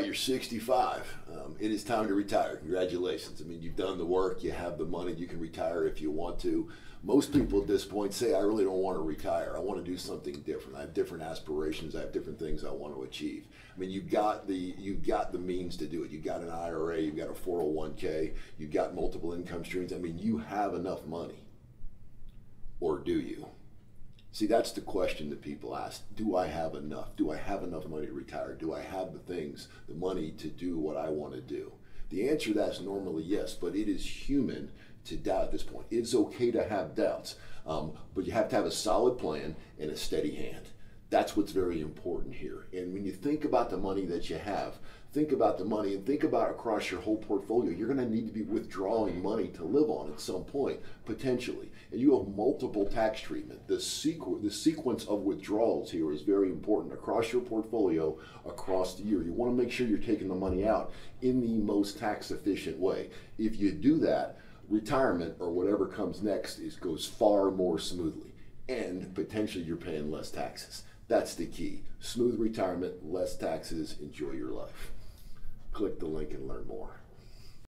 right, you're 65. It is time to retire. Congratulations. I mean, you've done the work, you have the money, you can retire if you want to. Most people at this point say, I really don't want to retire. I want to do something different. I have different aspirations. I have different things I want to achieve. I mean, you've got the means to do it. You've got an IRA, you've got a 401k, you've got multiple income streams. I mean, you have enough money, or do you? See, that's the question that people ask. Do I have enough? Do I have enough money to retire? Do I have the things, the money to do what I want to do? The answer to that is normally yes, but it is human to doubt at this point. It's okay to have doubts, but you have to have a solid plan and a steady hand. That's what's very important here. And when you think about the money that you have, think about the money and think about across your whole portfolio. You're gonna need to be withdrawing money to live on at some point, potentially. And you have multiple tax treatment. The sequence of withdrawals here is very important across your portfolio, across the year. You wanna make sure you're taking the money out in the most tax efficient way. If you do that, retirement or whatever comes next goes far more smoothly. And potentially you're paying less taxes. That's the key. Smooth retirement, less taxes, enjoy your life. Click the link and learn more.